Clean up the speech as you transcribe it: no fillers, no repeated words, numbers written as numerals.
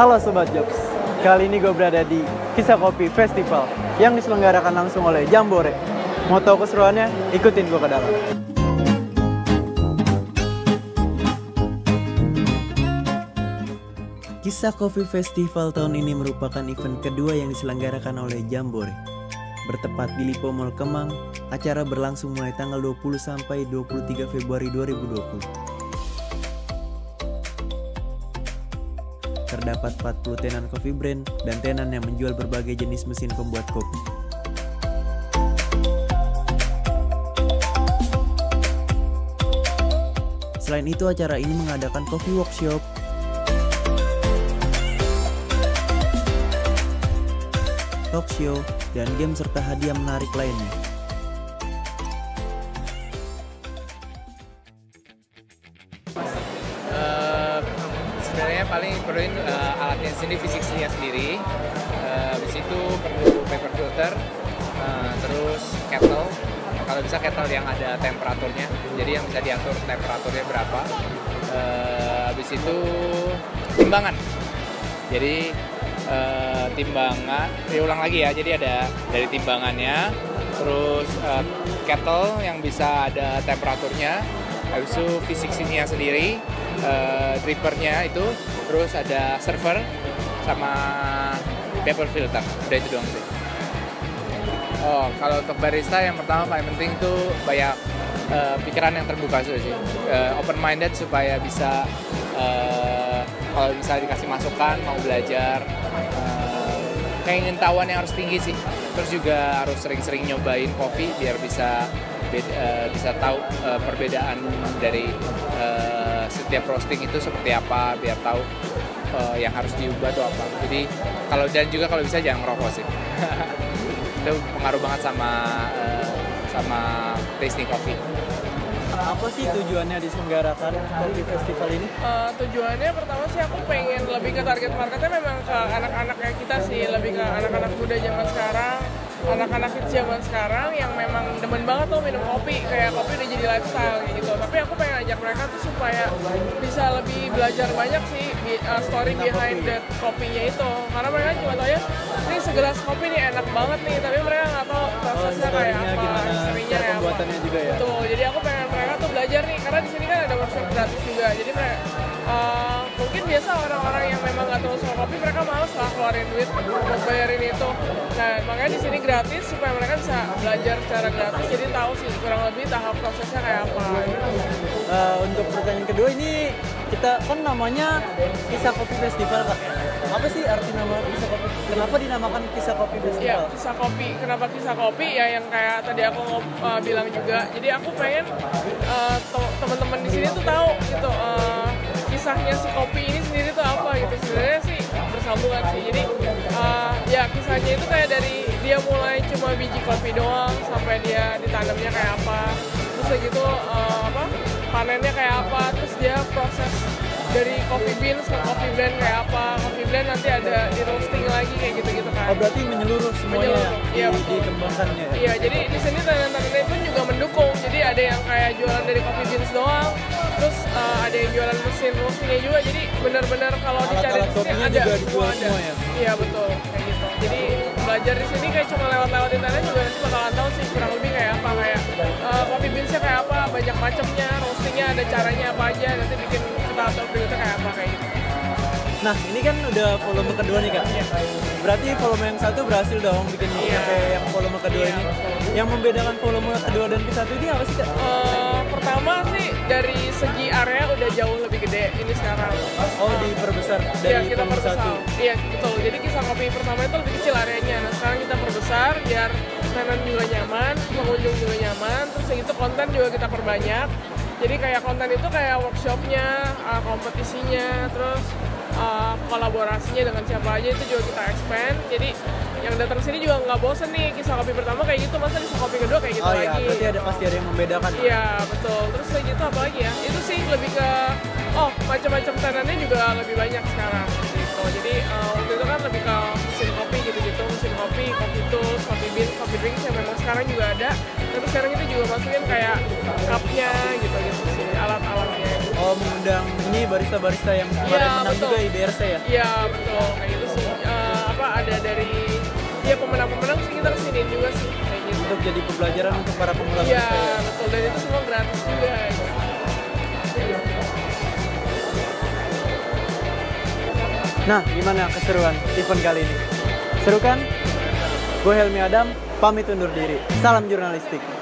Halo Sobat Jobs, kali ini gue berada di Kisah Kopi Festival yang diselenggarakan langsung oleh Jambore. Mau tahu keseruannya? Ikutin gue ke dalam. Kisah Kopi Festival tahun ini merupakan event kedua yang diselenggarakan oleh Jambore. Bertepat di Lippo Mall Kemang, acara berlangsung mulai tanggal 20 sampai 23 Februari 2020. Terdapat 40 tenan coffee brand dan tenan yang menjual berbagai jenis mesin pembuat kopi. Selain itu, acara ini mengadakan coffee workshop, talk show, dan game serta hadiah menarik lainnya. Sebenarnya paling perluin alatnya sendiri, fisiknya sendiri. Habis itu perlu paper filter, terus kettle. Kalau bisa kettle yang ada temperaturnya, jadi yang bisa diatur temperaturnya berapa. Habis itu timbangan. Jadi timbangan, diulang lagi ya. Jadi ada dari timbangannya, terus kettle yang bisa ada temperaturnya. Habis itu fisiknya sendiri. Drippernya itu, terus ada server sama paper filter, udah itu doang sih. Oh, kalau untuk barista yang pertama paling penting itu banyak pikiran yang terbuka sih, open minded supaya bisa kalau misalnya dikasih masukan mau belajar, keingintahuan yang harus tinggi sih. Terus juga harus sering-sering nyobain kopi biar bisa tahu perbedaan dari setiap roasting itu seperti apa, biar tahu yang harus diubah atau apa. Jadi kalau dan juga kalau bisa jangan merokok sih. Itu pengaruh banget sama tasting coffee. Apa sih tujuannya diselenggarakan di festival ini? Tujuannya pertama sih aku pengen lebih ke target marketnya memang ke anak-anaknya kita sih, lebih ke anak-anak muda zaman sekarang, anak-anak kecil zaman sekarang yang memang demen banget tuh minum kopi, kayak kopi udah jadi lifestyle gitu. Tapi aku pengen ajak mereka tuh supaya bisa lebih belajar banyak sih story behind the kopinya itu, karena mereka cuma taunya ini segelas kopi nih enak banget nih, tapi mereka nggak tahu prosesnya kayak apa, historinya kayak apa. Betul, jadi aku pengen mereka tuh belajar nih, karena di sini kan ada workshop gratis juga, jadi mereka mungkin biasa orang-orang yang memang nggak tahu soal kopi mereka malas lah keluarin duit buat bayarin itu. Nah makanya di sini gratis supaya mereka bisa belajar secara gratis, jadi tahu sih kurang lebih tahap prosesnya kayak apa. Untuk pertanyaan kedua ini, kita kan namanya Kisah Kopi Festival, Kak. Apa sih arti nama Kisah Kopi? Kenapa dinamakan Kisah Kopi Festival? Ya, Kisah Kopi. Kenapa Kisah Kopi? Ya yang kayak tadi aku bilang juga. Jadi aku pengen teman-teman di sini tuh tahu gitu kisahnya si kopi ini sendiri tuh apa gitu. Sebenarnya sih bersambungan sih. Jadi ya kisahnya itu kayak dari dia mulai cuma biji kopi doang sampai dia ditanamnya kayak apa. Terus gitu panennya kayak apa, terus dia proses dari coffee beans ke coffee blend kayak apa, coffee blend nanti ada di roasting lagi kayak gitu-gitu kan. Oh, berarti menyeluruh semuanya ya, dikembangkannya. Iya, jadi di sini tenan-tenannya pun juga mendukung. Jadi ada yang kayak jualan dari coffee beans doang, terus ada yang jualan mesin roastingnya juga. Jadi benar-benar kalau dicari di sini ada semuanya. Iya betul, kayak gitu. Jadi belajar di sini kayak cuma lewat-lewat internet juga nanti bakalan tahu sih kurang lebih kayak apa, kayak coffee beansnya kayak apa, banyak macamnya, roastingnya ada caranya apa aja, nanti bikin ketahap-tahap berikutnya kayak apa kayak gitu. Nah ini kan udah volume kedua nih Kak, berarti volume yang satu berhasil dong bikin sampai yang volume kedua ini. Yang membedakan volume kedua dan ke-1 ini apa sih Kak? Pertama sih dari segi area udah jauh lebih gede ini sekarang. Oh, diperbesar dari ya, volume 1? Iya betul, jadi Kisah Kopi pertama itu lebih kecil areanya. Nah sekarang kita perbesar biar tenan juga nyaman, pengunjung juga nyaman, terus itu konten juga kita perbanyak. Jadi kayak konten itu kayak workshopnya, kompetisinya, terus kolaborasinya dengan siapa aja itu juga kita expand. Jadi yang datang sini juga nggak bosen nih, Kisah Kopi pertama kayak gitu, masa Kisah Kopi kedua kayak gitu lagi. Oh iya, berarti ada pasti ada yang membedakan. Iya betul, terus kayak gitu apa lagi ya? Itu sih lebih ke macam-macam tenannya juga lebih banyak sekarang gitu. Jadi waktu itu kan lebih ke mesin kopi gitu-gitu, mesin kopi, coffee tools, coffee beans, coffee drinks yang memang sekarang juga ada. Tapi sekarang kita juga masukin kayak cupnya gitu-gitu sih, alat-alatnya. Oh mengundang ini barista-barista yang menang juga IDRC ya? Iya betul, kayak gitu sih. Ada dari ya pemenang-pemenang sih kita kesini juga sih kayak gitu. Untuk jadi pembelajaran untuk para pemula barista. Iya betul, dan itu semua gratis juga. Nah, gimana keseruan event kali ini? Seru kan? Gue Helmy Adam, pamit undur diri. Salam jurnalistik.